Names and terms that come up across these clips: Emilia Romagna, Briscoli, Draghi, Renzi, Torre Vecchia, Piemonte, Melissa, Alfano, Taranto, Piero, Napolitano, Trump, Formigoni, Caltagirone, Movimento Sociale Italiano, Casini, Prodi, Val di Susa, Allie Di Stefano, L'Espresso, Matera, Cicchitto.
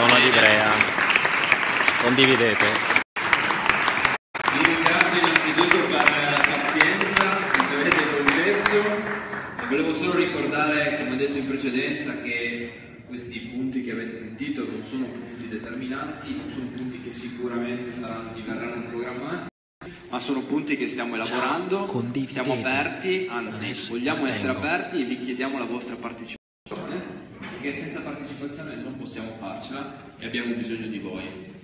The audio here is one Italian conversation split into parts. sono ad Ivrea. Condividete. Vi ringrazio innanzitutto per la pazienza che ci avete concesso. Volevo solo ricordare, come ho detto in precedenza, che questi punti che avete sentito non sono punti determinanti, non sono punti che sicuramente saranno, diverranno programmati, ma sono punti che stiamo elaborando. Siamo aperti, anzi vogliamo essere aperti, e vi chiediamo la vostra partecipazione, perché senza partecipazione non possiamo farcela e abbiamo bisogno di voi.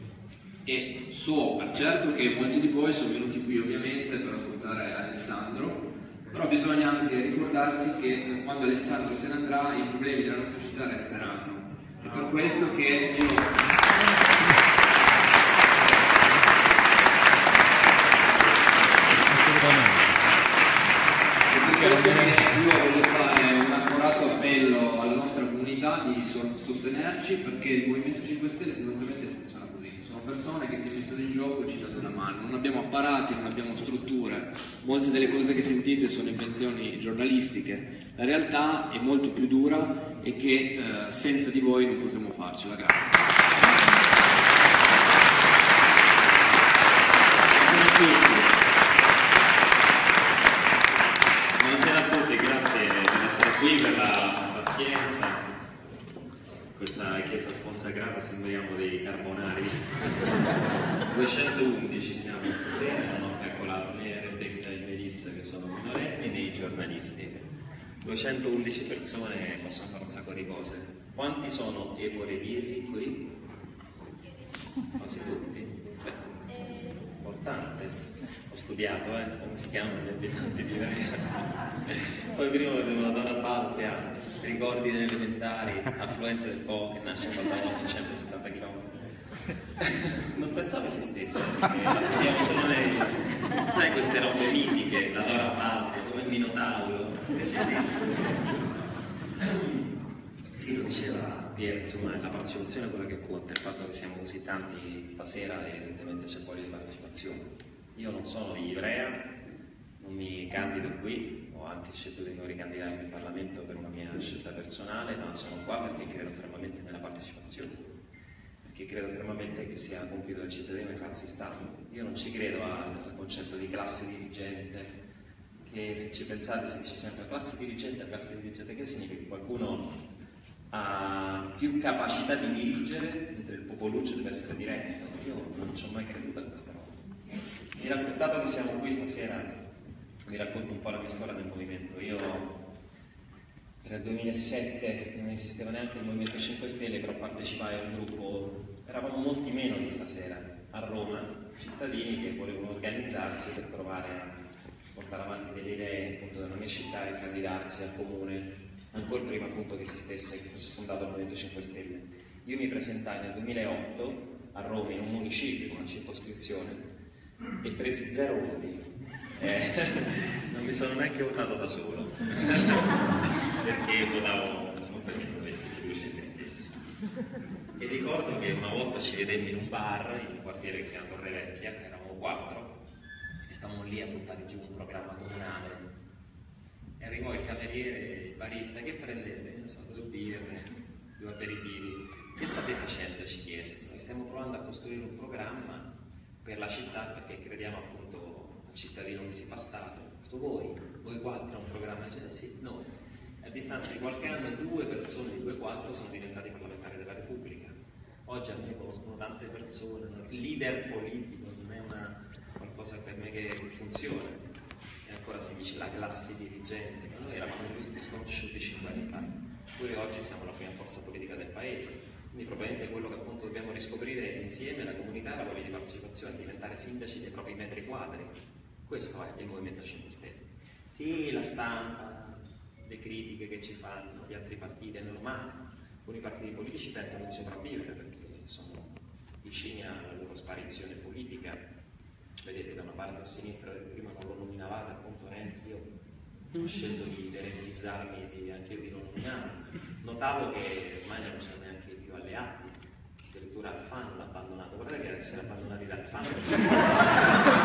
E so per certo che molti di voi sono venuti qui ovviamente per ascoltare Alessandro, però bisogna anche ricordarsi che quando Alessandro se ne andrà i problemi della nostra città resteranno. È per questo che io voglio fare un accorato appello alla nostra comunità di sostenerci, perché il Movimento 5 Stelle sostanzialmente funziona così: sono persone che si mettono in gioco e ci danno una mano. Non abbiamo apparati, non abbiamo strutture, molte delle cose che sentite sono invenzioni giornalistiche. La realtà è molto più dura e che senza di voi non potremo farcela. Grazie. Per la pazienza, questa chiesa sconsacrata sembriamo dei carbonari. 211 siamo stasera, non ho calcolato né Rebecca e Melissa che sono minorenni né i giornalisti. 211 persone possono fare un sacco di cose. Quanti sono eborediesi qui? Quasi tutti? Beh, importante. Ho studiato, come si chiamano gli abitanti di Ivrea. Poi prima vedevo la Dora Baltea, ricordi delle elementari, affluente del Po, che nasce con la nostra 170 km. Non pensavo esistesse, perché la studiamo solo lei. Sai queste robe mitiche, la Dora Baltea, come il Minotauro, invece esiste. Sì, lo diceva Piero, insomma, la partecipazione è quella che conta, il fatto che siamo così tanti stasera e evidentemente c'è voglia di partecipazione. Io non sono di Ivrea, non mi candido qui, ho anche scelto di non ricandidarmi in Parlamento per una mia scelta personale, ma sono qua perché credo fermamente nella partecipazione, perché credo fermamente che sia compito del cittadino farsi Stato. Io non ci credo al concetto di classe dirigente, che se ci pensate si dice sempre classe dirigente che significa che qualcuno ha più capacità di dirigere, mentre il popoluccio deve essere diretto. Io non ci ho mai creduto a questa cosa. Dato che siamo qui stasera, vi racconto un po' la mia storia del movimento. Io nel 2007 non esisteva neanche il Movimento 5 Stelle, però partecipai a un gruppo, eravamo molti meno di stasera, a Roma, cittadini che volevano organizzarsi per provare a portare avanti delle idee appunto della mia città e candidarsi al comune, ancora prima appunto che esistesse, che fosse fondato il Movimento 5 Stelle. Io mi presentai nel 2008 a Roma in un municipio, una circoscrizione, e presi 0 voti, non mi sono neanche votato da solo perché votavo non perché dovessi fiducia in me stesso. E ricordo che una volta ci vedemmo in un bar in un quartiere che si chiama Torre Vecchia, eravamo 4 e stavamo lì a buttare giù un programma comunale e arrivò il cameriere, il barista: che prendete? Non so, 2 birre, 2 aperitivi. Che state facendo? Ci chiese. Noi stiamo provando a costruire un programma per la città, perché crediamo appunto al cittadino che si fa Stato. Questo voi 4 è un programma del genere? Sì, no. A distanza di qualche anno 2 persone di 2-4 sono diventati parlamentari della Repubblica. Oggi a me conoscono tante persone, leader politico non è una qualcosa per me che funziona. E ancora si dice la classe dirigente, ma noi eravamo visti sconosciuti 5 anni fa, pure oggi siamo la prima forza politica del paese. Quindi probabilmente quello che appunto dobbiamo riscoprire insieme la comunità è la voglia di partecipazione, diventare sindaci dei propri metri quadri. Questo è il Movimento 5 Stelle. Sì, la stampa, le critiche che ci fanno gli altri partiti è normale. Alcuni partiti politici tentano di sopravvivere perché sono vicini alla loro sparizione politica. Vedete, da una parte a sinistra, prima non lo nominavate appunto Renzi, io ho scelto di derenzizzarmi e anche io di non nominarlo. Notavo che ormai non c'è neanche alleati, addirittura Alfano l'ha abbandonato. Guardate che essere abbandonati da Alfano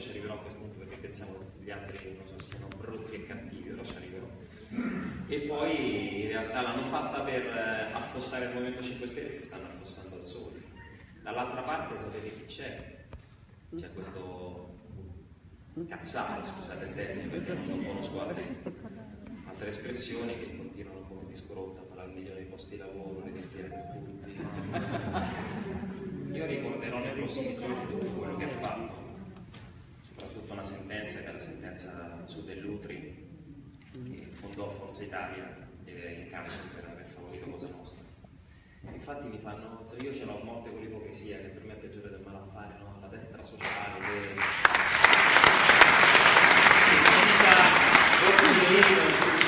poi ci arriverò a questo punto perché pensiamo che tutti gli altri non so, siano brutti e cattivi, ora ci arriverò. E poi in realtà l'hanno fatta per affossare il Movimento 5 Stelle e si stanno affossando da soli. Dall'altra parte sapete chi c'è? C'è questo cazzaro, scusate il termine, perché non conosco altre espressioni che continuano come disco rotto a parlare milioni di posti di lavoro, le dentiere per tutti. Io ricorderò nei prossimi giorni tutto quello che ha fatto, soprattutto una sentenza che è la sentenza su Dell'Utri, che fondò Forza Italia ed è in carcere per aver favorito Cosa Nostra. Infatti mi fanno, io ce l'ho morte con l'ipocrisia che per me è peggiore del malaffare, no? La destra sociale che ci ha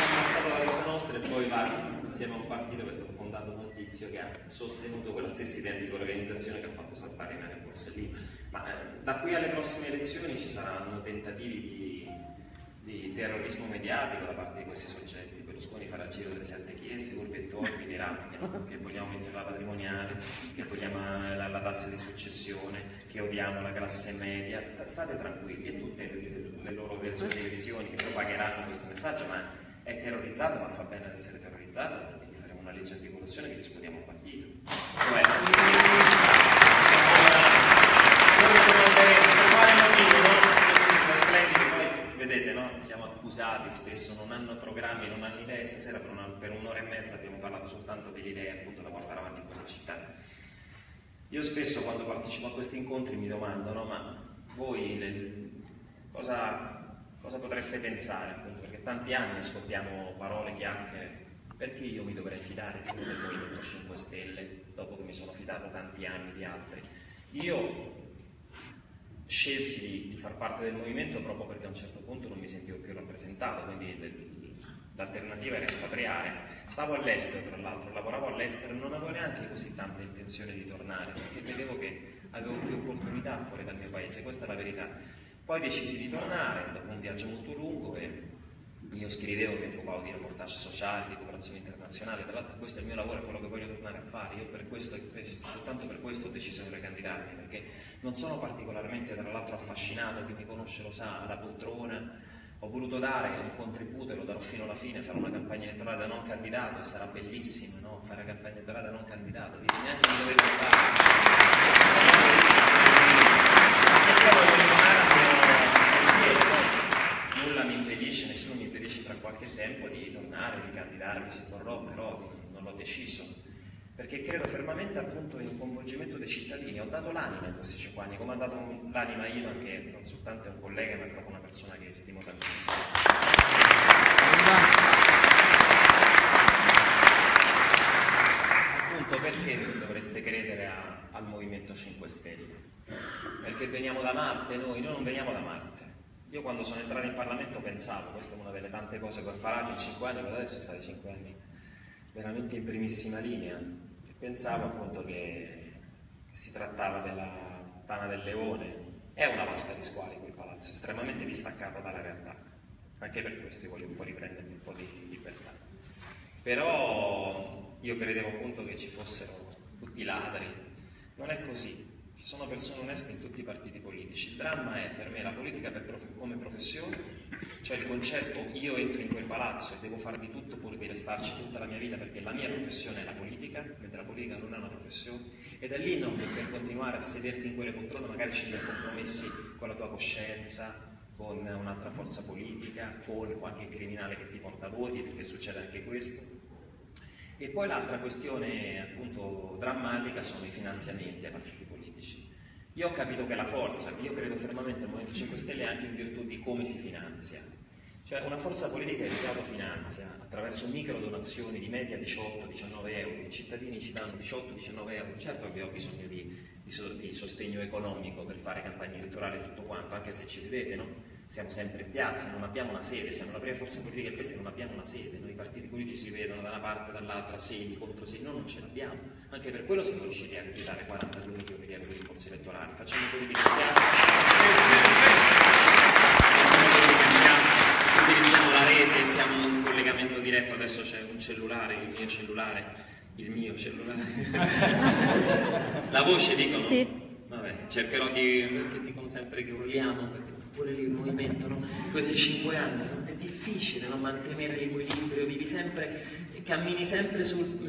ammazzato la Cosa Nostra e poi va insieme a un partito che è stato fondato da un tizio che ha sostenuto quella stessa identica organizzazione che ha fatto saltare in aria Borsellino. Ma da qui alle prossime elezioni ci saranno tentativi di terrorismo mediatico da parte di questi soggetti. Berlusconi farà il giro delle 7 chiese, Urbettoni, Minerano, che vogliamo mettere la patrimoniale, che vogliamo la tassa di successione, che odiamo la classe media. State tranquilli, e tutte le loro televisioni che propagheranno questo messaggio, ma è terrorizzato, ma fa bene ad essere terrorizzato, perché gli faremo una legge anticorruzione che rispondiamo al partito. Vedete, no? Siamo accusati spesso, non hanno programmi, non hanno idee. Stasera per un'ora e mezza abbiamo parlato soltanto delle idee appunto da portare avanti in questa città. Io spesso quando partecipo a questi incontri mi domando, no? Ma voi cosa potreste pensare? Appunto, perché tanti anni ascoltiamo parole, chiacchiere, perché io mi dovrei fidare di più del Movimento 5 Stelle dopo che mi sono fidato tanti anni di altri? Io scelsi di far parte del movimento proprio perché a un certo punto non mi sentivo più rappresentato, quindi l'alternativa era espatriare. Stavo all'estero, tra l'altro, lavoravo all'estero e non avevo neanche così tanta intenzione di tornare, perché vedevo che avevo più opportunità fuori dal mio paese, questa è la verità. Poi decisi di tornare dopo un viaggio molto lungo e io scrivevo, mi occupavo di reportage sociali, di cooperazione internazionale, tra l'altro questo è il mio lavoro, è quello che voglio tornare a fare. Io per questo, soltanto per questo ho deciso di ricandidarmi, perché non sono particolarmente, tra l'altro, affascinato, chi mi conosce lo sa, da poltrona. Ho voluto dare un contributo e lo darò fino alla fine, fare una campagna elettorale da non candidato, e sarà bellissimo, no? Fare una campagna elettorale da non candidato, quindi neanche mi dovevo fare. Nulla mi impedisce, nessuno mi impedisce tra qualche tempo di tornare, di candidarmi se vorrò, però non l'ho deciso, perché credo fermamente appunto in un coinvolgimento dei cittadini. Ho dato l'anima in questi 5 anni, come ha dato l'anima Ivan, che non soltanto è un collega ma è proprio una persona che stimo tantissimo. Appunto, perché dovreste credere al Movimento 5 Stelle? Perché veniamo da Marte? Noi non veniamo da Marte. Io quando sono entrato in Parlamento pensavo, questa è una delle tante cose che ho imparato in 5 anni, guardate, sono stati 5 anni veramente in primissima linea, e pensavo appunto che si trattava della tana del leone. È una vasca di squali quel palazzo, estremamente distaccato dalla realtà, anche per questo io voglio un po' riprendermi un po' di libertà. Però io credevo appunto che ci fossero tutti i ladri, non è così. Ci sono persone oneste in tutti i partiti politici. Il dramma è per me la politica come professione, cioè il concetto io entro in quel palazzo e devo fare di tutto pur di restarci tutta la mia vita, perché la mia professione è la politica, mentre la politica non è una professione, e da lì non per continuare a sederti in quelle poltrone magari scegli compromessi con la tua coscienza, con un'altra forza politica, con qualche criminale che ti porta voti, perché succede anche questo. E poi l'altra questione appunto drammatica sono i finanziamenti ai partiti politici. Io ho capito che la forza, io credo fermamente al Movimento 5 Stelle, è anche in virtù di come si finanzia. Cioè una forza politica che si autofinanzia attraverso micro donazioni di media 18-19 euro, i cittadini ci danno 18-19 euro, certo che ho bisogno di sostegno economico per fare campagna elettorale e tutto quanto, anche se ci vedete, no? Siamo sempre in piazza, non abbiamo una sede, siamo la prima forza politica del paese, non abbiamo una sede. Noi i partiti politici si vedono da una parte e dall'altra, sedi contro sedi, noi non ce l'abbiamo. Anche per quello siamo riusciti a rifiutare 42 milioni di euro di rimborsi elettorali. Facciamo politica in piazza, facciamo politica in piazza, utilizziamo la rete, siamo in collegamento diretto, adesso c'è un cellulare, il mio cellulare, la voce dicono, sì. Vabbè, cercherò di, perché dicono sempre che urliamo, perché pure lì il movimento, no? Questi 5 anni, no? È difficile, no? Mantenere l'equilibrio, vivi sempre, cammini sempre su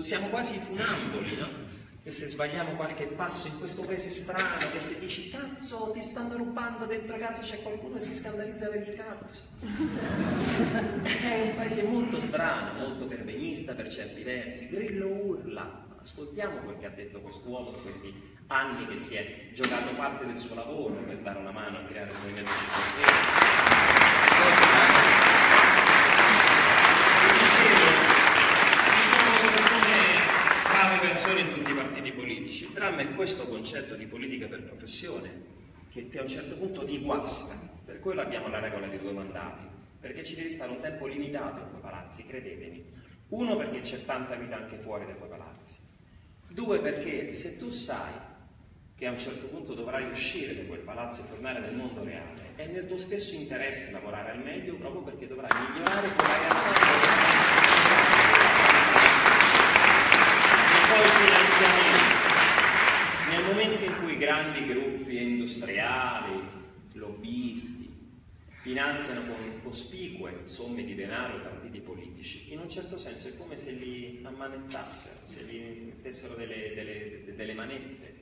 siamo quasi funamboli, no? E se sbagliamo qualche passo in questo paese strano, che se dici cazzo ti stanno rubando dentro casa, c'è qualcuno che si scandalizza per il cazzo. È un paese molto strano, molto pervenista per certi versi. Grillo urla, ascoltiamo quel che ha detto quest'uomo in questi anni che si è giocato parte del suo lavoro per dare una mano a creare il Movimento 5 Stelle. Persone in tutti i partiti politici, il dramma è questo concetto di politica per professione che a un certo punto ti guasta. Per quello abbiamo la regola dei 2 mandati, perché ci devi stare un tempo limitato in quei palazzi, credetemi. 1, perché c'è tanta vita anche fuori da quei palazzi. 2, perché se tu sai che a un certo punto dovrai uscire da quel palazzo e tornare nel mondo reale, è nel tuo stesso interesse lavorare al meglio, proprio perché dovrai migliorare quella realtà. Nel momento in cui grandi gruppi industriali, lobbisti, finanziano con cospicue somme di denaro i partiti politici, in un certo senso è come se li ammanettassero, se li mettessero delle manette,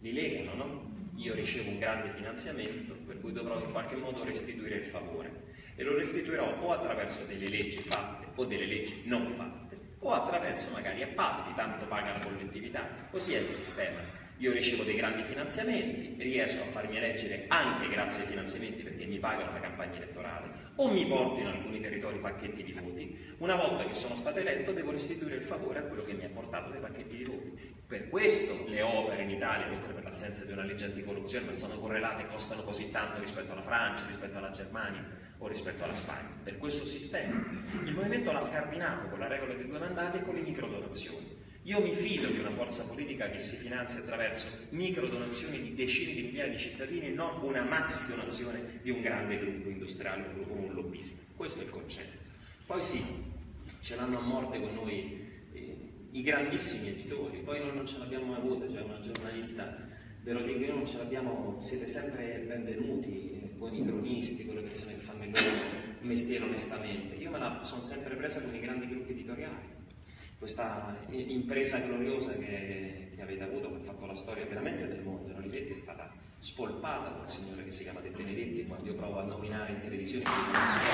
li legano, no? Io ricevo un grande finanziamento, per cui dovrò in qualche modo restituire il favore, e lo restituirò o attraverso delle leggi fatte o delle leggi non fatte, o attraverso magari appalti, tanto paga la collettività. Così è il sistema. Io ricevo dei grandi finanziamenti, riesco a farmi eleggere anche grazie ai finanziamenti perché mi pagano la campagna elettorale, o mi porto in alcuni territori pacchetti di voti. Una volta che sono stato eletto devo restituire il favore a quello che mi ha portato dei pacchetti di voti. Per questo le opere in Italia, oltre per l'assenza di una legge anticorruzione, ma sono correlate, costano così tanto rispetto alla Francia, rispetto alla Germania o rispetto alla Spagna, per questo sistema. Il movimento l'ha scardinato con la regola dei 2 mandati e con le microdonazioni. Io mi fido di una forza politica che si finanzia attraverso microdonazioni di decine di migliaia di cittadini e non una maxi donazione di un grande gruppo industriale o un lobbista. Questo è il concetto. Poi sì, ce l'hanno a morte con noi i grandissimi editori, poi noi non ce l'abbiamo mai avuta, cioè una giornalista, ve lo dico io, non ce l'abbiamo, siete sempre benvenuti, con i cronisti, con le persone che fanno il loro mestiere onestamente. Io me la sono sempre presa con i grandi gruppi editoriali. Questa impresa gloriosa che avete avuto, che ha fatto la storia veramente del mondo, Olivetti è stata spolpata dal signore che si chiama De Benedetti, quando io provo a nominare in televisione, non si può.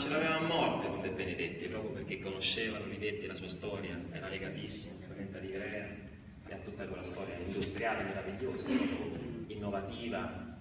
Ce l'aveva a morte con De Benedetti, proprio perché conosceva Olivetti, la sua storia, era legatissima, veramente di Ivrea. Ha tutta quella storia industriale meravigliosa, innovativa,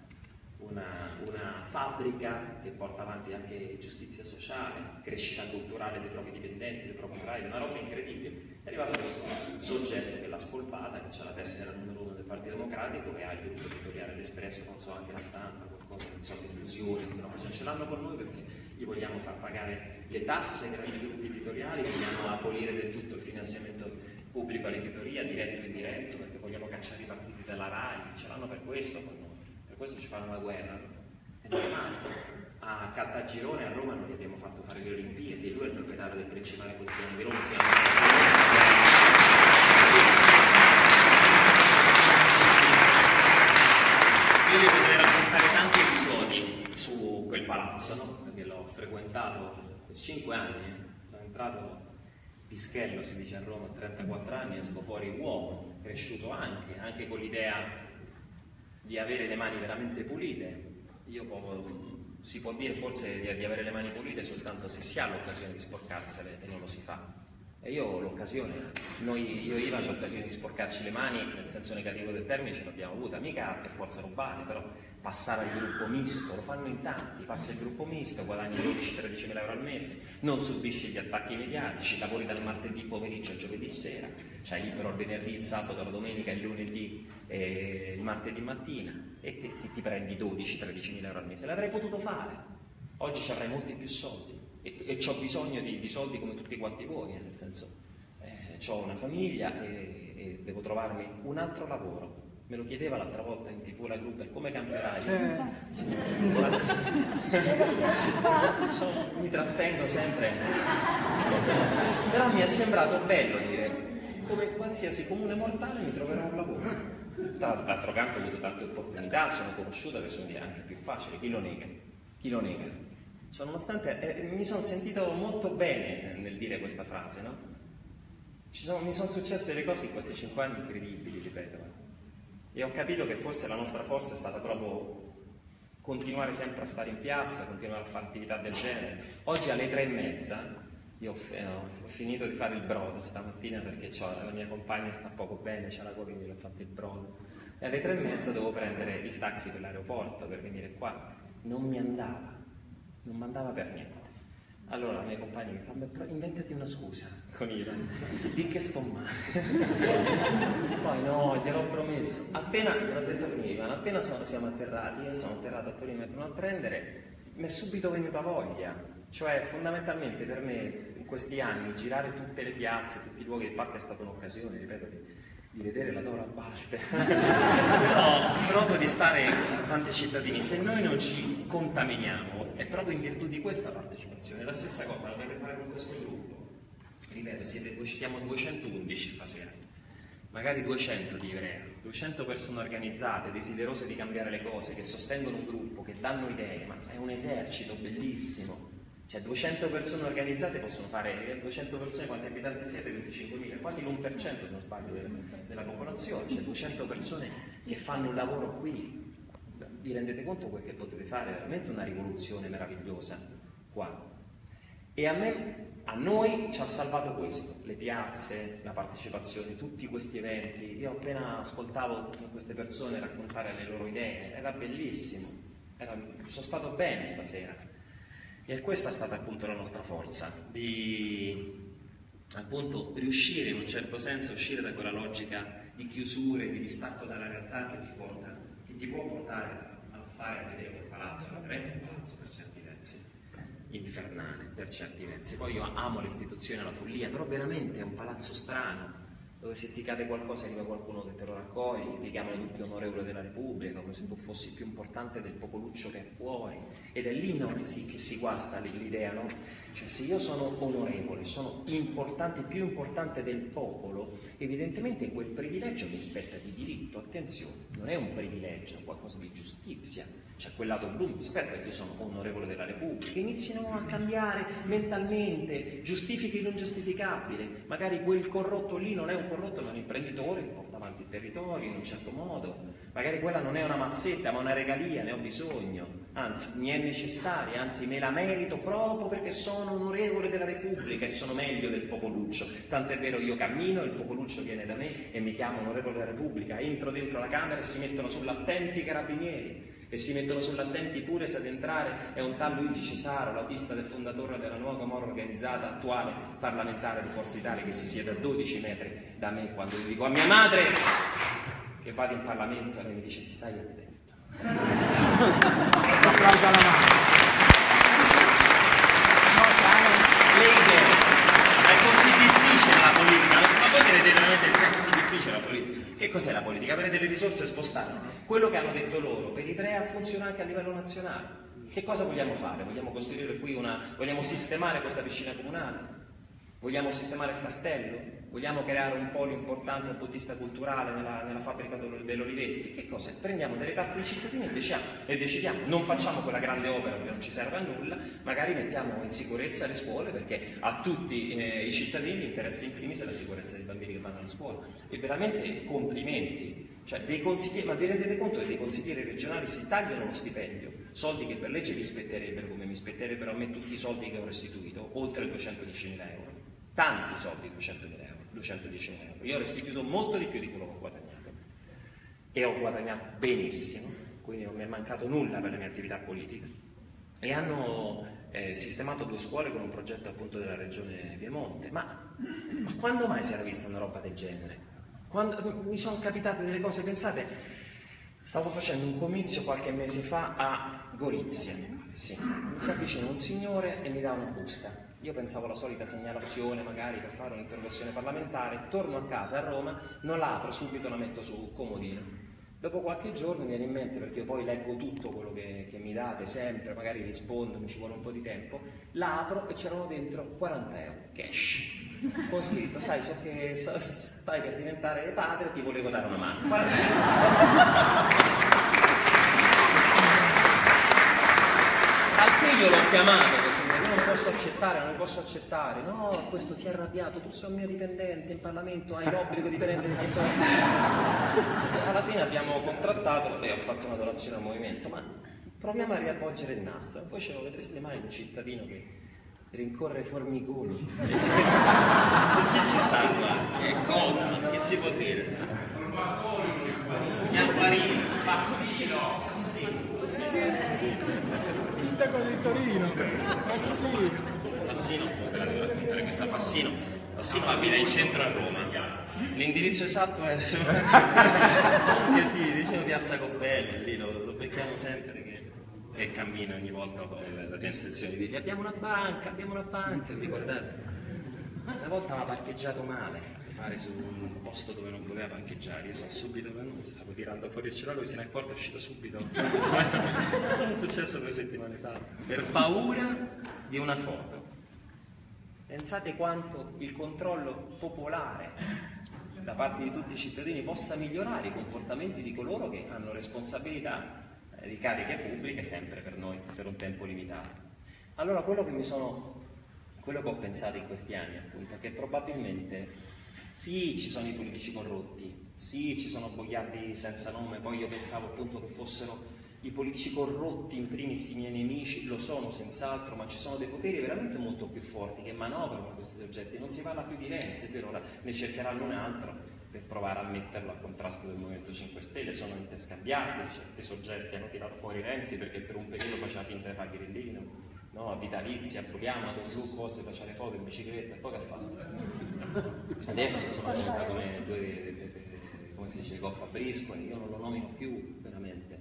una fabbrica che porta avanti anche giustizia sociale, crescita culturale dei propri dipendenti, dei propri operai, una roba incredibile. È arrivato questo soggetto che l'ha spolpata, che c'ha la tessera numero 1 del Partito Democratico, che ha il gruppo editoriale L'Espresso, non so, anche La Stampa, qualcosa, non so, che fusione, cioè, ce l'hanno con noi perché gli vogliamo far pagare le tasse ai grandi gruppi editoriali, vogliamo abolire del tutto il finanziamento pubblico all'editoria, diretto e indiretto, perché vogliono cacciare i partiti dalla RAI, ce l'hanno per questo con noi, per questo ci fanno la guerra, è normale. A Caltagirone, a Roma, noi abbiamo fatto fare le Olimpiadi e lui è il proprietario del principale quotidiano di Roma, si chiama Cicchitto. Io vi potrei raccontare tanti episodi su quel palazzo, no? Perché l'ho frequentato per 5 anni, sono entrato Pischello, si dice a Roma, a 34 anni, esco fuori uomo, cresciuto anche con l'idea di avere le mani veramente pulite. Si può dire forse di avere le mani pulite soltanto se si ha l'occasione di sporcarsele e non lo si fa. E io ho l'occasione, io e Ivan, l'occasione di sporcarci le mani, nel senso negativo del termine, ce l'abbiamo avuta, mica per forza rubare, però passare al gruppo misto, lo fanno in tanti, passa il gruppo misto, guadagni 12-13.000 euro al mese, non subisci gli attacchi mediatici, lavori dal martedì pomeriggio al giovedì sera, c'hai libero il venerdì, il sabato, la domenica, il lunedì, il martedì mattina, e ti prendi 12-13.000 euro al mese. L'avrei potuto fare, oggi ci avrai molti più soldi, e ho bisogno di soldi come tutti quanti voi, nel senso, ho una famiglia e devo trovarmi un altro lavoro. Me lo chiedeva l'altra volta in TV la Gruber, come camperai? Mi trattengo sempre però mi è sembrato bello dire, come qualsiasi comune mortale mi troverò un lavoro. D'altro canto ho avuto tante opportunità, sono conosciuta, che sono anche più facile, chi lo nega? Chi lo nega? Cioè, nonostante, mi sono sentito molto bene nel dire questa frase, no? Mi sono successe delle cose in questi 5 anni incredibili, ripeto, e ho capito che forse la nostra forza è stata proprio continuare sempre a stare in piazza, continuare a fare attività del genere. Oggi alle 3:30 io ho finito di fare il brodo stamattina, perché la mia compagna sta poco bene, c'è la Covid, l'ho fatto il brodo, e alle 3:30 devo prendere il taxi per l'aeroporto per venire qua. Non mi andava per niente. Allora la mia compagna mi fa: beh, inventati una scusa con Ivan, di che sto male. Poi no, gliel'ho promesso. Appena, l'ho detto prima Ivan, appena siamo atterrati, io sono atterrato a Torino e mi sono a prendere, mi è subito venuta voglia. Cioè, fondamentalmente per me in questi anni girare tutte le piazze, tutti i luoghi di parte è stata un'occasione, ripeto, di vedere la Dora Baltea, però proprio di stare a tanti cittadini. Se noi non ci contaminiamo, è proprio in virtù di questa partecipazione. La stessa cosa la dovete fare con questo gruppo. Ripeto, siamo 211 stasera, magari 200 di Ivrea, 200 persone organizzate, desiderose di cambiare le cose, che sostengono un gruppo, che danno idee, ma è un esercito bellissimo. Cioè 200 persone organizzate possono fare, 200 persone, quanti abitanti siete? 25.000, quasi l'1% se non sbaglio della popolazione, cioè 200 persone che fanno un lavoro qui. Vi rendete conto quel che potete fare? È veramente una rivoluzione meravigliosa qua. E a noi ci ha salvato questo, le piazze, la partecipazione, tutti questi eventi. Io appena ascoltavo queste persone raccontare le loro idee, era bellissimo, sono stato bene stasera. E questa è stata appunto la nostra forza, di appunto riuscire in un certo senso a uscire da quella logica di chiusure, di distacco dalla realtà che ti può portare a fare a vedere quel palazzo, veramente un palazzo per certi versi, infernale per certi versi. Poi io amo l'istituzione, la follia, però veramente è un palazzo strano, dove se ti cade qualcosa arriva qualcuno che te lo raccoglie, ti chiamano tutti onorevole della Repubblica, come se tu fossi più importante del popoluccio che è fuori. Ed è lì no, che si guasta l'idea, no? Cioè se io sono onorevole, sono importante, più importante del popolo, evidentemente quel privilegio mi spetta di diritto, attenzione, non è un privilegio, è qualcosa di giustizia. Cioè quel lato blu mi spetta che io sono onorevole della Repubblica. Iniziano a cambiare mentalmente, giustifichi l'ingiustificabile, magari quel corrotto lì non è un corrotto ma un imprenditore che porta avanti il territorio in un certo modo, magari quella non è una mazzetta ma una regalia, ne ho bisogno, anzi mi è necessaria, anzi me la merito proprio perché sono onorevole della Repubblica e sono meglio del popoluccio. Tant'è vero, io cammino, il popoluccio viene da me e mi chiama onorevole della Repubblica, entro dentro la Camera e si mettono sull'attenti i carabinieri. E si mettono sull'attenti pure se ad entrare è un tal Luigi Cesaro, l'autista del fondatore della nuova Camorra organizzata, attuale parlamentare di Forza Italia, che si siede a 12 metri da me quando io dico a mia madre che vado in Parlamento, e lei mi dice: stai attento. È così difficile la politica, ma voi credete veramente sia così difficile la politica? Che cos'è la politica? Avere delle risorse e spostarle. Quello che hanno detto loro per Ivrea funziona anche a livello nazionale. Che cosa vogliamo fare? Vogliamo costruire qui vogliamo sistemare questa piscina comunale? Vogliamo sistemare il castello? Vogliamo creare un polo importante, un buddista culturale nella fabbrica dell'Olivetti? Che cosa? Prendiamo delle tasse dei cittadini e decidiamo. Non facciamo quella grande opera che non ci serve a nulla, magari mettiamo in sicurezza le scuole, perché a tutti i cittadini interessa in primis la sicurezza dei bambini che vanno alla scuola. E veramente complimenti. Cioè, dei consiglieri, ma vi rendete conto che dei consiglieri regionali si tagliano lo stipendio, soldi che per legge gli spetterebbero, come mi spetterebbero a me tutti i soldi che ho restituito, oltre 210.000 euro. Tanti soldi, 210.000 euro. Io ho restituito molto di più di quello che ho guadagnato, e ho guadagnato benissimo, quindi non mi è mancato nulla per la mia attività politica. E hanno sistemato 2 scuole con un progetto appunto della regione Piemonte. Ma quando mai si era vista una roba del genere? Quando mi sono capitate delle cose, pensate, stavo facendo un comizio qualche mese fa a Gorizia, sì. Mi si avvicina un signore e mi dà una busta. Io pensavo la solita segnalazione magari per fare un'interrogazione parlamentare, torno a casa a Roma, non la apro subito, la metto sul comodino. Dopo qualche giorno mi viene in mente, perché io poi leggo tutto quello che mi date sempre, magari rispondo, mi ci vuole un po' di tempo, la apro e c'erano dentro 40 euro, cash. ho scritto, sai, so che stai per diventare padre, ti volevo dare una mano. Al cui io l'ho chiamato, non posso accettare, no, questo si è arrabbiato, tu sei un mio dipendente, in Parlamento hai l'obbligo di prendere dei soldi. Alla fine abbiamo contrattato e ho fatto una donazione al movimento, ma proviamo a riavvolgere il nastro, poi ce lo vedreste mai un cittadino che rincorre formigoni. E chi ci sta qua? Che cosa? Che si può dire? Schiamparino, Fassino, Sindaco di Torino, Fassino, ve la devo raccontare questa. Fassino abita in centro a Roma. L'indirizzo esatto è che sì, vicino Piazza Coppelli, lì lo becchiamo sempre. E cammino ogni volta la sensazione di dire abbiamo una banca, ricordate? Una volta aveva parcheggiato male, pare su un posto dove non voleva parcheggiare, io sono subito stavo tirando fuori il cellulare, se ne è accorto, è uscito subito. Cosa è successo 2 settimane fa? Per paura di una foto. Pensate quanto il controllo popolare da parte di tutti i cittadini possa migliorare i comportamenti di coloro che hanno responsabilità di cariche pubbliche, sempre per noi, per un tempo limitato. Allora quello che ho pensato in questi anni, appunto, è che probabilmente sì, ci sono i politici corrotti, sì, ci sono boiardi senza nome, poi io pensavo appunto che fossero i politici corrotti in primis i miei nemici, lo sono senz'altro, ma ci sono dei poteri veramente molto più forti che manovrano questi soggetti. Non si parla più di Renzi, per ora ne cercheranno un altro per provare a metterlo a contrasto del Movimento 5 Stelle, sono interscambiabili, certi soggetti hanno tirato fuori Renzi perché per un periodo faceva finta di fare Grillino, no, Vitalizia, Pugliano, Don Giù, cose, faceva le foto in bicicletta, e poi che ha fatto? Adesso sono diventati come Coppa Briscoli, io non lo nomino più veramente,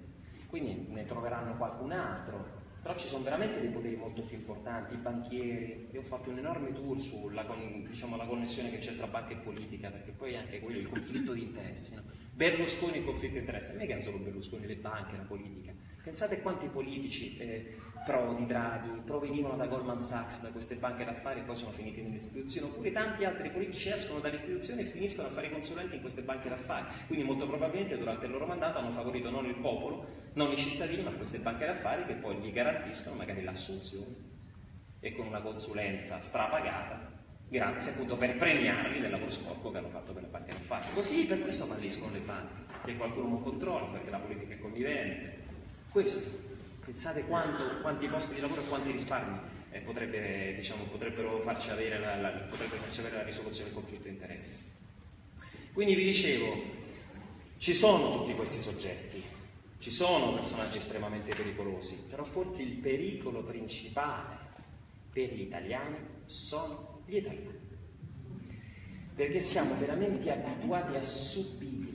quindi ne troveranno qualcun altro. Però ci sono veramente dei poteri molto più importanti, i banchieri. Io ho fatto un enorme tour sulla la connessione che c'è tra banca e politica, perché poi anche quello, il conflitto di interessi, no? Berlusconi, il conflitto di interessi, a me che hanno solo Berlusconi, le banche, la politica. Pensate quanti politici pro di Draghi provenivano da Goldman Sachs, da queste banche d'affari, e poi sono finiti nelle istituzioni, oppure tanti altri politici escono dalle istituzioni e finiscono a fare i consulenti in queste banche d'affari. Quindi molto probabilmente durante il loro mandato hanno favorito non il popolo, non i cittadini, ma queste banche d'affari che poi gli garantiscono magari l'assunzione e con una consulenza strapagata, grazie appunto per premiarli del lavoro sporco che hanno fatto per le banche d'affari. Così per questo falliscono le banche, che qualcuno non controlla perché la politica è connivente. Questo, pensate quanti posti di lavoro e quanti risparmi potrebbero farci avere la risoluzione del conflitto di interessi. Quindi vi dicevo, ci sono tutti questi soggetti, ci sono personaggi estremamente pericolosi, però forse il pericolo principale per gli italiani sono gli italiani, perché siamo veramente abituati a subire,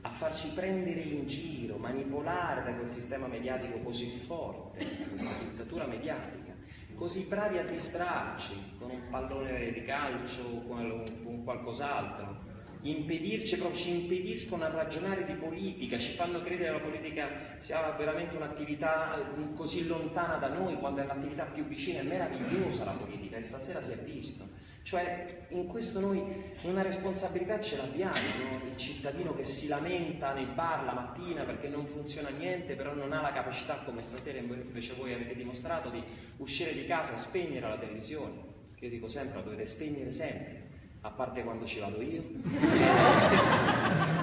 a farci prendere in giro, manipolare da quel sistema mediatico così forte, questa dittatura mediatica, così bravi a distrarci con un pallone di calcio o con qualcos'altro, ci impediscono a ragionare di politica, ci fanno credere che la politica sia veramente un'attività così lontana da noi, quando è l'attività più vicina, è meravigliosa la politica, e stasera si è visto. Cioè, in questo noi una responsabilità ce l'abbiamo, no? Il cittadino che si lamenta nei bar la mattina perché non funziona niente, però non ha la capacità, come stasera invece voi avete dimostrato, di uscire di casa e spegnere la televisione, che io dico sempre, la dovete spegnere sempre, a parte quando ci vado io,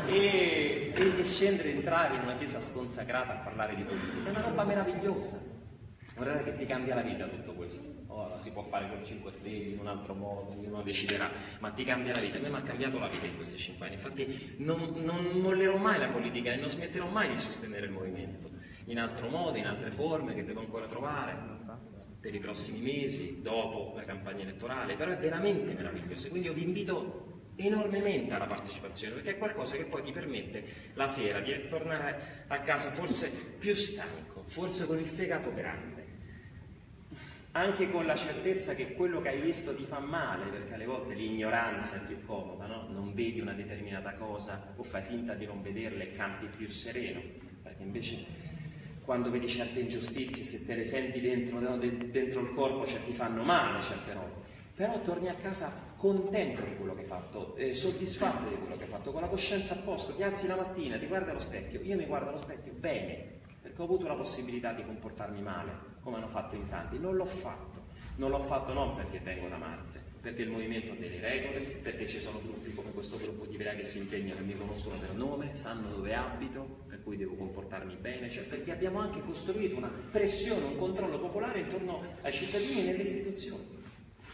e scendere e entrare in una chiesa sconsacrata a parlare di politica, è una roba meravigliosa. Guardate che ti cambia la vita tutto questo. Ora si può fare con 5 Stelle in un altro modo, ognuno deciderà, ma ti cambia la vita. A me mi ha cambiato la vita in questi 5 anni, infatti non mollerò mai la politica e non smetterò mai di sostenere il movimento, in altro modo, in altre forme che devo ancora trovare per i prossimi mesi, dopo la campagna elettorale, però è veramente meraviglioso, quindi io vi invito enormemente alla partecipazione, perché è qualcosa che poi ti permette la sera di tornare a casa forse più stanco, forse con il fegato grande, anche con la certezza che quello che hai visto ti fa male, perché alle volte l'ignoranza è più comoda, no? Non vedi una determinata cosa o fai finta di non vederla e campi più sereno, perché invece quando vedi certe ingiustizie, se te le senti dentro il corpo, cioè ti fanno male certe robe. però torni a casa contento di quello che hai fatto, soddisfatto di quello che hai fatto, con la coscienza a posto, ti alzi la mattina, ti guardi allo specchio. Io mi guardo allo specchio bene, perché ho avuto la possibilità di comportarmi male, come hanno fatto in tanti. Non l'ho fatto, non l'ho fatto non perché vengo da Marte, perché il movimento ha delle regole, perché ci sono gruppi come questo gruppo di Ivrea che si impegnano, che mi conoscono per nome, sanno dove abito, per cui devo comportarmi bene, cioè perché abbiamo anche costruito una pressione, un controllo popolare intorno ai cittadini e nelle istituzioni.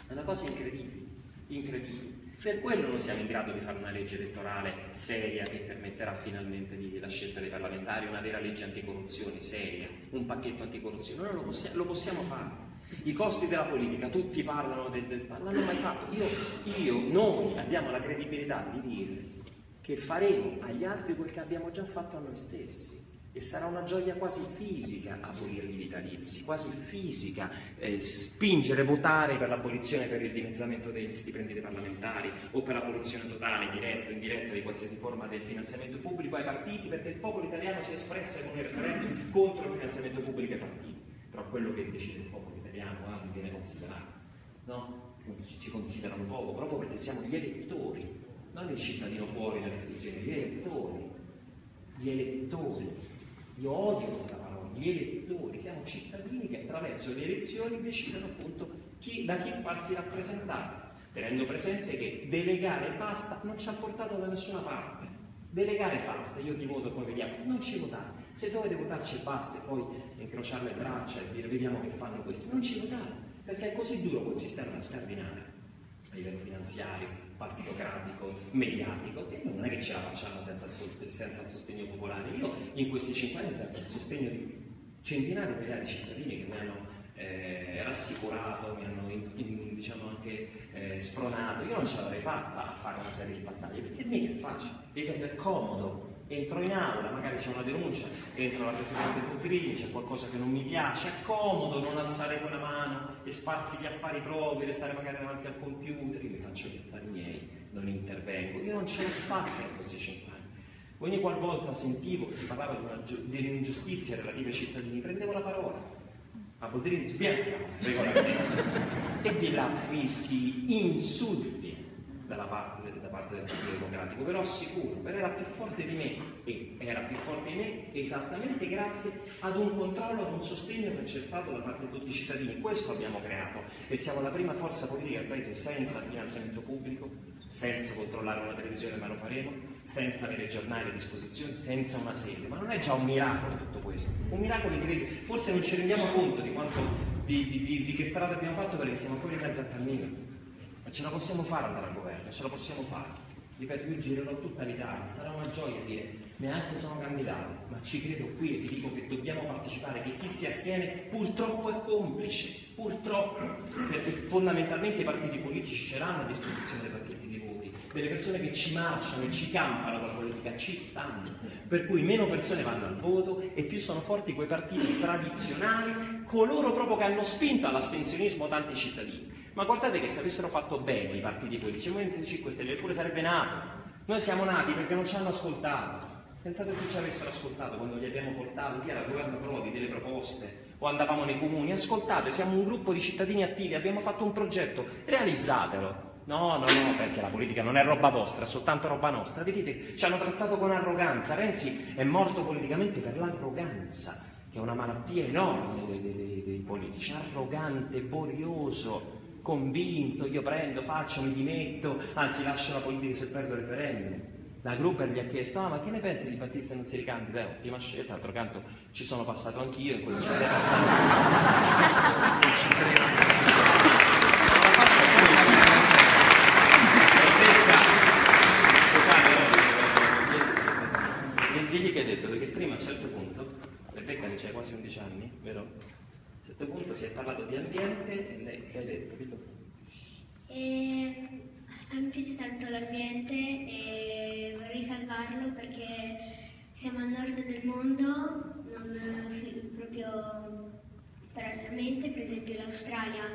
È una cosa incredibile, incredibile. Per quello non siamo in grado di fare una legge elettorale seria che permetterà finalmente la scelta dei parlamentari, una vera legge anticorruzione seria, un pacchetto anticorruzione. Noi lo possiamo fare. I costi della politica, tutti parlano del... ma non l'hanno mai fatto. Noi abbiamo la credibilità di dire che faremo agli altri quel che abbiamo già fatto a noi stessi. E sarà una gioia quasi fisica abolirgli i vitalizi, quasi fisica, spingere, votare per l'abolizione, per il dimezzamento degli stipendi dei parlamentari o per l'abolizione totale, diretta o indiretta, di qualsiasi forma del finanziamento pubblico ai partiti, perché il popolo italiano si è espresso con il referendum contro il finanziamento pubblico ai partiti. Però quello che decide il popolo italiano non viene considerato, no? Ci considerano poco, proprio perché siamo gli elettori, non il cittadino fuori dalle istituzioni, gli elettori. Gli elettori. Io odio questa parola, gli elettori, siamo cittadini che attraverso le elezioni decidono appunto da chi farsi rappresentare, tenendo presente che delegare basta non ci ha portato da nessuna parte. Delegare basta, io ti voto, poi vediamo, non ci votare. Se dovete votarci basta e poi incrociare le braccia e dire vediamo che fanno questi, non ci votare, perché è così duro quel sistema da scardinare a livello finanziario, partitocratico, mediatico, e non è che ce la facciamo senza il sostegno popolare. Io in questi 5 anni, senza il sostegno di centinaia di migliaia di cittadini che mi hanno rassicurato, mi hanno diciamo anche spronato, io non ce l'avrei fatta a fare una serie di battaglie, perché mica è facile, ripeto, è comodo. Entro in aula, magari c'è una denuncia, entro alla Presidente Boldrini, c'è qualcosa che non mi piace, è comodo non alzare quella mano e sparsi gli affari propri, restare magari davanti al computer. Io mi faccio gli affari miei, non intervengo, io non ce l'ho fatta in questi 5 anni. Ogni qualvolta sentivo che si parlava di un'ingiustizia relativa ai cittadini, prendevo la parola, a Boldrini sbianca regolarmente e di là fischi, insulti da parte del Partito Democratico, però sicuro, però era più forte di me esattamente grazie ad un controllo, ad un sostegno che c'è stato da parte di tutti i cittadini. Questo abbiamo creato e siamo la prima forza politica del paese senza finanziamento pubblico, senza controllare una televisione, ma lo faremo, senza avere giornali a disposizione, senza una sede. Ma non è già un miracolo tutto questo? Un miracolo incredibile. Forse non ci rendiamo conto di quanto di che strada abbiamo fatto, perché siamo ancora in mezzo al cammino. Ce la possiamo fare andare al governo, ce la possiamo fare. Ripeto, io girerò tutta l'Italia, sarà una gioia dire, neanche sono candidato, ma ci credo qui e vi dico che dobbiamo partecipare, che chi si astiene purtroppo è complice, purtroppo, perché fondamentalmente i partiti politici c'erano a disposizione dei pacchetti di voti, delle persone che ci marciano e ci campano con la politica, ci stanno, per cui meno persone vanno al voto e più sono forti quei partiti tradizionali, coloro proprio che hanno spinto all'astensionismo tanti cittadini. Ma guardate che se avessero fatto bene i partiti politici, il Movimento 5 Stelle pure sarebbe nato. Noi siamo nati perché non ci hanno ascoltato. Pensate se ci avessero ascoltato quando gli abbiamo portato via dal governo Prodi delle proposte o andavamo nei comuni. Ascoltate, siamo un gruppo di cittadini attivi, abbiamo fatto un progetto, realizzatelo. No, perché la politica non è roba vostra, è soltanto roba nostra. Vedete, ci hanno trattato con arroganza. Renzi è morto politicamente per l'arroganza, che è una malattia enorme dei politici, arrogante, borioso, convinto, io prendo, faccio, mi dimetto, anzi lascio la politica se perdo il referendum. La Gruber gli ha chiesto, ma che ne pensi di Battista non si ricandida? Ottima scelta, d'altro canto ci sono passato anch'io e questo ci sei passato. Digli che ha detto, perché prima a un certo punto, Rebecca che c'è quasi 11 anni, vero? A questo punto si è parlato di ambiente e lei ha detto? A me piace tanto l'ambiente e vorrei salvarlo perché siamo al nord del mondo, non proprio parallelamente, per esempio l'Australia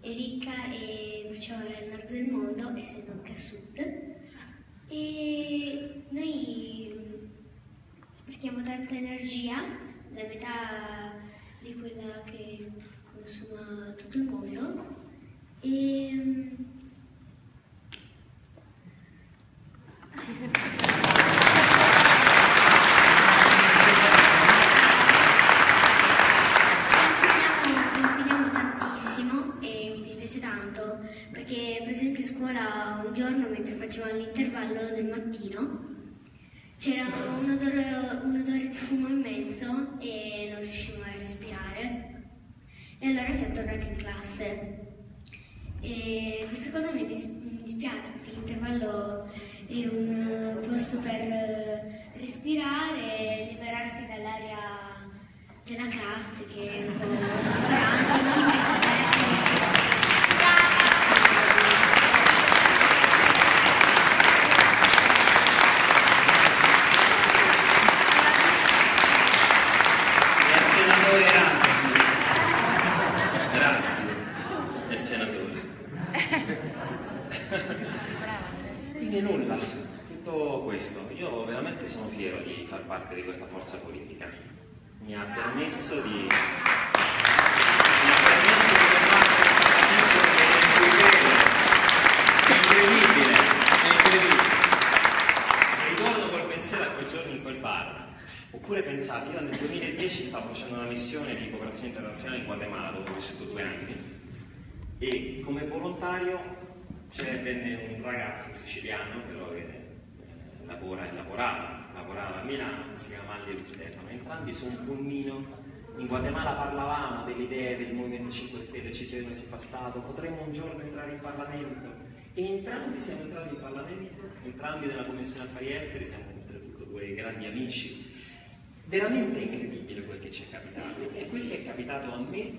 è ricca e perciò è al nord del mondo, essendo anche a sud. E noi sprechiamo tanta energia, la metà di quella che consuma tutto il mondo Continuiamo tantissimo e mi dispiace tanto perché per esempio a scuola un giorno mentre facevamo l'intervallo del mattino c'era un odore di fumo immenso e non riuscivamo a respirare e allora siamo tornati in classe. E questa cosa mi dispiace perché l'intervallo è un posto per respirare e liberarsi dall'aria della classe che è un po' sperante. Sono fiero di far parte di questa forza politica, mi ha permesso di tornare in un è incredibile. Ricordo col pensiero a quei giorni in quel bar, oppure pensate, io nel 2010 stavo facendo una missione di cooperazione internazionale in Guatemala dove ho vissuto 2 anni e come volontario venne un ragazzo siciliano però che lavorava a Milano, si chiama Allie Di Stefano, entrambi su un pulmino. In Guatemala parlavamo delle idee del Movimento 5 Stelle, ci chiedono se fa Stato, potremmo un giorno entrare in Parlamento. E entrambi siamo entrati in Parlamento, entrambi nella Commissione Affari Esteri, siamo oltretutto 2 grandi amici. Veramente incredibile quel che ci è capitato e quel che è capitato a me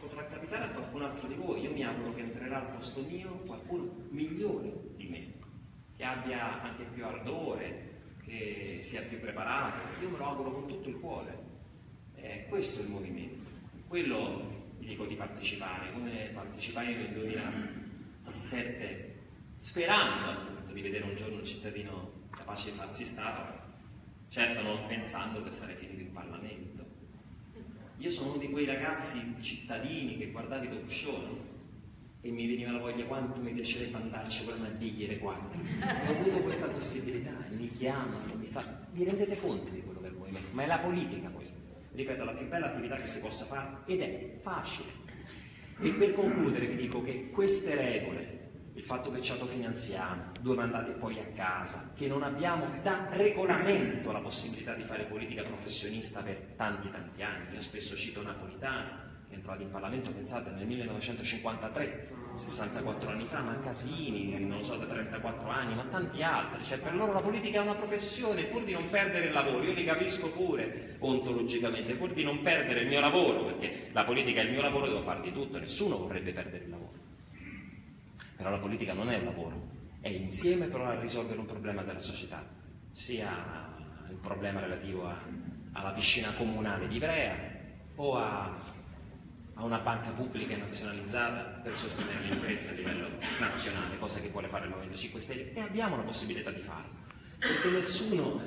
potrà capitare a qualcun altro di voi. Io mi auguro che entrerà al posto mio qualcuno migliore di me, che abbia anche più ardore, che sia più preparato. Io me lo auguro con tutto il cuore. Questo è il movimento. Quello vi dico di partecipare, come partecipai nel 2007, sperando appunto di vedere un giorno un cittadino capace di farsi Stato, certo non pensando che sarei finito in Parlamento. Io sono uno di quei ragazzi cittadini che guardavi Don Cuscione e mi veniva la voglia quanto mi piacerebbe andarci con mandigliere quante. Ho avuto questa possibilità, mi chiamano, mi fanno. Vi rendete conto di quello che è il movimento? Ma è la politica questa, ripeto, la più bella attività che si possa fare ed è facile. E per concludere vi dico che queste regole, il fatto che ci autofinanziamo, 2 mandati poi a casa, che non abbiamo da regolamento la possibilità di fare politica professionista per tanti anni, io spesso cito Napolitano, entrato in Parlamento, pensate, nel 1953, 64 anni fa, ma Casini, non lo so, da 34 anni, ma tanti altri, cioè per loro la politica è una professione, pur di non perdere il lavoro, io li capisco pure ontologicamente, pur di non perdere il mio lavoro, perché la politica è il mio lavoro, devo fare di tutto, nessuno vorrebbe perdere il lavoro. Però la politica non è un lavoro, è insieme però a risolvere un problema della società, sia il problema relativo alla piscina comunale di Ivrea o a una banca pubblica nazionalizzata per sostenere le imprese a livello nazionale, cosa che vuole fare il Movimento 5 Stelle, e abbiamo la possibilità di farlo. Perché nessuno,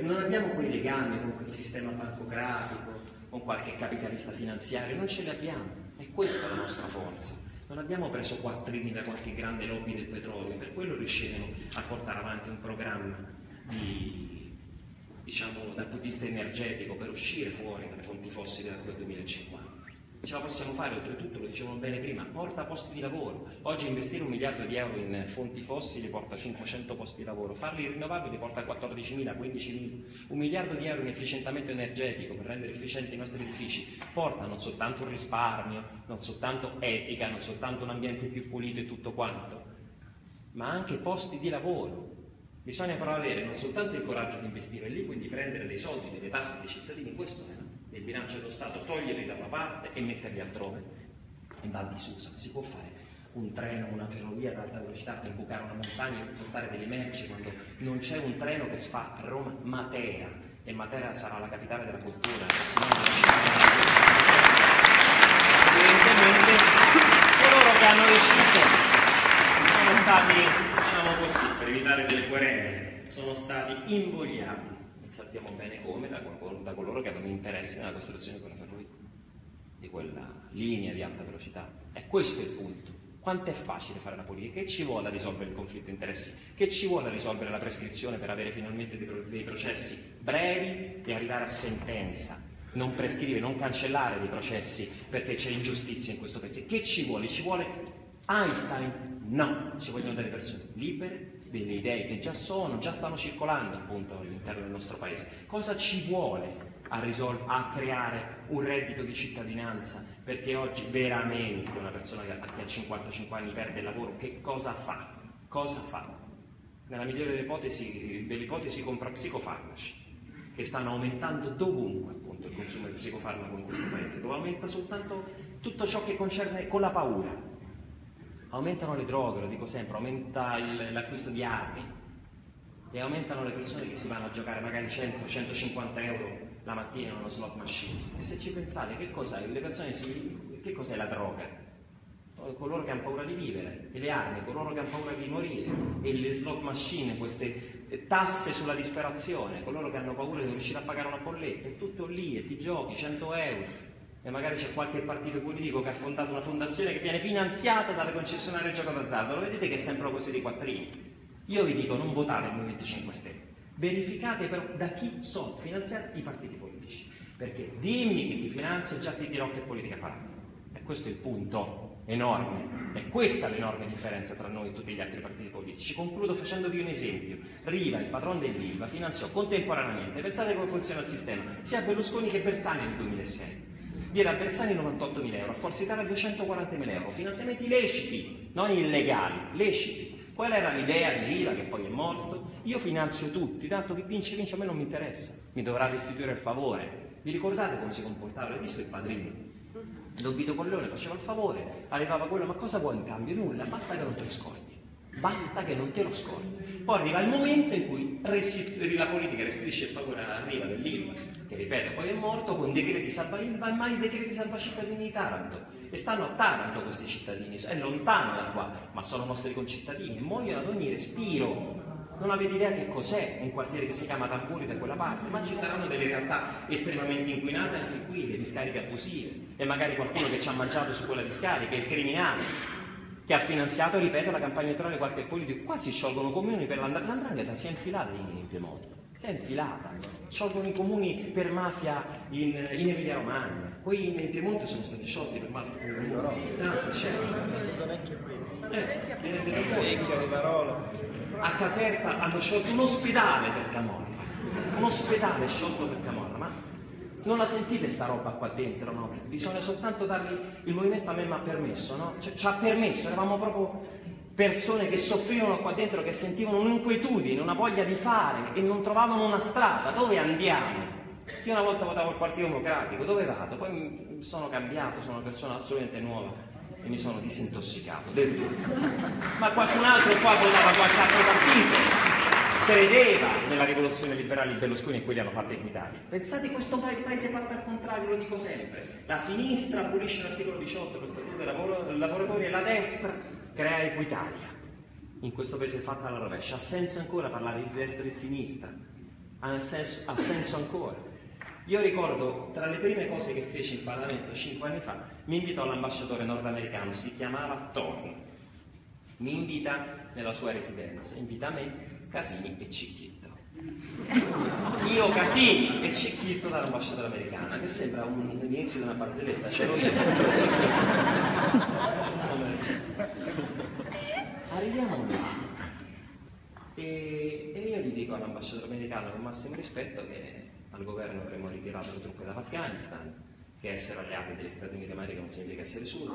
non abbiamo quei legami con il sistema bancocratico, con qualche capitalista finanziario, non ce li abbiamo, e questa è la nostra forza. Non abbiamo preso quattrini da qualche grande lobby del petrolio, per quello riusciremo a portare avanti un programma dal punto di vista energetico per uscire fuori dalle fonti fossili da qui al 2050. Ce la possiamo fare, oltretutto, lo dicevamo bene prima, porta posti di lavoro. Oggi investire 1 miliardo di euro in fonti fossili porta 500 posti di lavoro, farli rinnovabili porta 14.000, 15.000. 1 miliardo di euro in efficientamento energetico per rendere efficienti i nostri edifici porta non soltanto un risparmio, non soltanto etica, non soltanto un ambiente più pulito e tutto quanto, ma anche posti di lavoro. Bisogna però avere non soltanto il coraggio di investire lì, quindi prendere dei soldi, delle tasse dei cittadini, questo è il bilancio dello Stato, toglierli da una parte e metterli altrove. In Val di Susa si può fare un treno, una ferrovia ad alta velocità per bucare una montagna e portare delle merci quando non c'è un treno che fa Roma-Matera, e Matera sarà la capitale della cultura, evidentemente coloro che hanno deciso sono stati, diciamo così, per evitare delle querele, sono stati invogliati, sappiamo bene come, da coloro che avevano interesse nella costruzione di quella ferrovia, di quella linea di alta velocità. E questo è il punto. Quanto è facile fare la politica, che ci vuole a risolvere il conflitto di interessi, che ci vuole a risolvere la prescrizione per avere finalmente dei processi brevi e arrivare a sentenza, non prescrivere, non cancellare dei processi perché c'è ingiustizia in questo paese. Che ci vuole? Ci vuole Einstein? No, ci vogliono delle persone libere, delle idee che già stanno circolando appunto all'interno del nostro paese. Cosa ci vuole a creare un reddito di cittadinanza? Perché oggi veramente una persona che ha 55 anni perde il lavoro, che cosa fa? Cosa fa? Nella migliore delle ipotesi compra psicofarmaci, che stanno aumentando dovunque appunto il consumo di psicofarmaco in questo paese, dove aumenta soltanto tutto ciò che concerne con la paura. Aumentano le droghe, lo dico sempre, aumenta l'acquisto di armi e aumentano le persone che si vanno a giocare magari 100-150 euro la mattina in uno slot machine. E se ci pensate, che cos'è? Le persone che cos'è la droga? Coloro che hanno paura di vivere, e le armi, coloro che hanno paura di morire, e le slot machine, queste tasse sulla disperazione, coloro che hanno paura di non riuscire a pagare una bolletta, è tutto lì, e ti giochi 100 euro. E magari c'è qualche partito politico che ha fondato una fondazione che viene finanziata dalle concessionarie gioco d'azzardo. Lo vedete che è sempre così di quattrini. Io vi dico, non votate il Movimento 5 Stelle. Verificate però da chi sono finanziati i partiti politici, perché dimmi che ti finanzia e già ti dirò che politica faranno. E questo è il punto enorme, è questa l'enorme differenza tra noi e tutti gli altri partiti politici. Concludo facendovi un esempio. Riva, il padrone dell'Ilva, finanziò contemporaneamente, pensate come funziona il sistema, sia Berlusconi che Bersani nel 2006. Diera a Bersani 98.000 euro, a Forza Italia 240.000 euro, finanziamenti illeciti, non illegali, leciti. Qual era l'idea di Ivan, che poi è morto? Io finanzio tutti, tanto che vince, vince, a me non mi interessa, mi dovrà restituire il favore. Vi ricordate come si comportava? L'ho visto il padrino? Don Vito Collone faceva il favore, arrivava quello, ma cosa vuoi in cambio? Nulla, basta che non te lo scordi, basta che non te lo scordi. Poi arriva il momento in cui la politica restituisce il favore all'arriva dell'Ilva, che ripeto poi è morto, con decreti salva Ilva e mai decreti salva cittadini di Taranto. E stanno a Taranto questi cittadini, è lontano da qua, ma sono nostri concittadini e muoiono ad ogni respiro. Non avete idea che cos'è un quartiere che si chiama Tamburi da quella parte, ma ci saranno delle realtà estremamente inquinate anche qui, le discariche abusive, e magari qualcuno che ci ha mangiato su quella discarica, il criminale che ha finanziato, ripeto, la campagna elettorale qualche politico. Qua si sciolgono comuni per l'andrangheta, si è infilata in Piemonte, si è infilata, sciolgono i comuni per mafia in Emilia Romagna. Qui in Piemonte sono stati sciolti per mafia in Europa. No, c'è. Vecchio di parola. A Caserta hanno sciolto un ospedale per Camorra. Un ospedale sciolto per Camorra, ma non la sentite sta roba qua dentro, no? Che bisogna soltanto dargli. Il movimento a me mi ha permesso, no? Cioè, ci ha permesso, eravamo proprio persone che soffrivano qua dentro, che sentivano un'inquietudine, una voglia di fare e non trovavano una strada. Dove andiamo? Io una volta votavo al Partito Democratico, dove vado? Poi sono cambiato, sono una persona assolutamente nuova e mi sono disintossicato del tutto. Ma qualcun altro qua votava qualche altro partito, credeva nella rivoluzione liberale di Berlusconi e quelli hanno fatto Equitalia. Pensate, questo paese fatto al contrario, lo dico sempre, la sinistra abolisce l'articolo 18 dello Statuto dei lavoratori e la destra crea Equitalia. In questo paese è fatta alla rovescia. Ha senso ancora parlare di destra e sinistra? Ha senso ancora? Io ricordo, tra le prime cose che fece in Parlamento 5 anni fa, mi invitò l'ambasciatore nordamericano, si chiamava Torre, mi invita nella sua residenza, invita me, Casini e Cicchitto. Io, Casini e Cicchitto dall'ambasciatore americana, che sembra l'inizio di una barzelletta, c'ero io, Casini e Cicchitto. Arriviamo qua. E io gli dico all'ambasciatore americano con massimo rispetto che al governo avremmo ritirato le truppe dall'Afghanistan, che essere alleati degli Stati Uniti d'America non significa essere sudditi.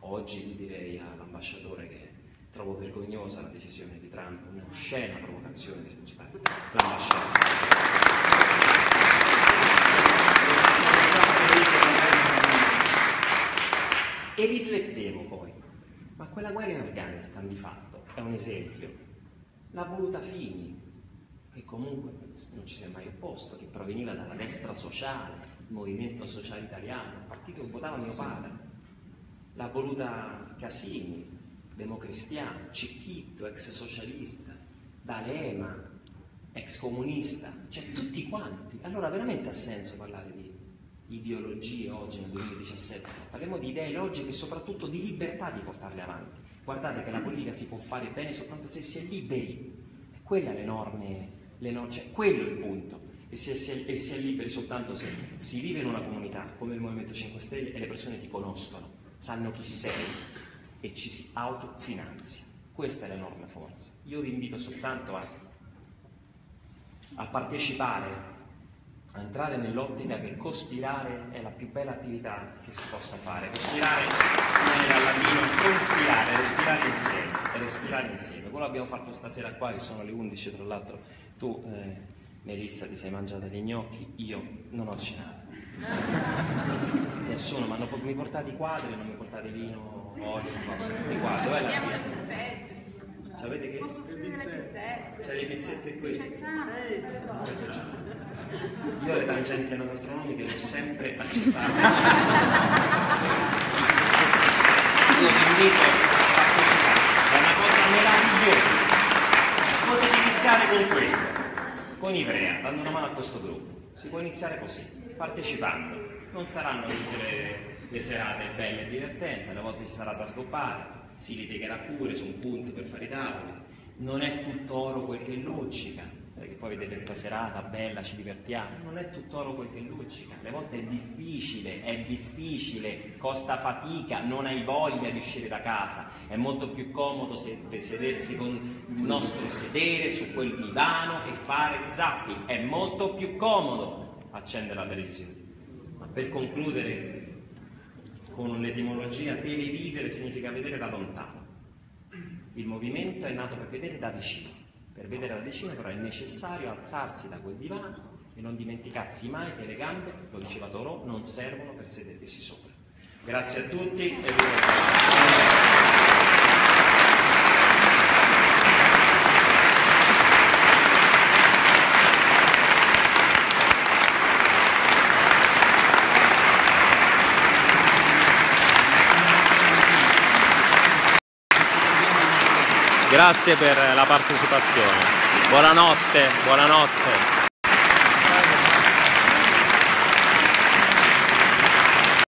Oggi gli direi all'ambasciatore che trovo vergognosa la decisione di Trump, un'oscena provocazione di spostare l'ambasciatore. E riflettevo poi, ma quella guerra in Afghanistan di fatto è un esempio, l'ha voluta Fini, che comunque non ci si è mai opposto, che proveniva dalla destra sociale, il Movimento Sociale Italiano, il partito che votava mio padre. L'ha voluta Casini, democristiano, Cicchitto, ex socialista, D'Alema, ex comunista, cioè tutti quanti. Allora veramente ha senso parlare di ideologie oggi nel 2017, parliamo di idee logiche e soprattutto di libertà di portarle avanti. Guardate che la politica si può fare bene soltanto se si è liberi, è quella l'enorme, cioè quello è il punto, e si è liberi soltanto se si vive in una comunità come il Movimento 5 Stelle e le persone ti conoscono, sanno chi sei e ci si autofinanzia. Questa è l'enorme forza. Io vi invito soltanto a partecipare, a entrare nell'ottica che cospirare è la più bella attività che si possa fare. Cospirare viene dal latino conspirare, respirare insieme, e respirare insieme. Quello abbiamo fatto stasera qua, che sono le 11 tra l'altro. Tu, Melissa, ti sei mangiata gli gnocchi, io non ho cenato. Nessuno, ma mi portate i quadri, non mi portate vino, olio, i quadri, dov'è la pizza? Sapete che? Posso finire le pizzette? C'è le pizzette qui. C'è il fame. Io le tangenti enogastronomiche le ho sempre accettate. Io vi invito a partecipare, è una cosa meravigliosa. Potete iniziare con questo, con Ivrea, dando una mano a questo gruppo. Si può iniziare così, partecipando. Non saranno tutte le serate belle e divertenti, alle volte ci sarà da scopare, si litigherà pure su un punto per fare i tavoli. Non è tutto oro quel che luccica, perché poi vedete sta serata bella, ci divertiamo, non è tutto oro quel che luccica, alle volte è difficile, costa fatica, non hai voglia di uscire da casa, è molto più comodo sedersi con il nostro sedere su quel divano e fare zapping, è molto più comodo accendere la televisione. Ma per concludere con un'etimologia, deve vivere significa vedere da lontano. Il movimento è nato per vedere da vicino. Per vedere da vicino però è necessario alzarsi da quel divano e non dimenticarsi mai che le gambe, lo diceva Torò, non servono per sedersi sopra. Grazie a tutti e grazie per la partecipazione. Buonanotte, buonanotte.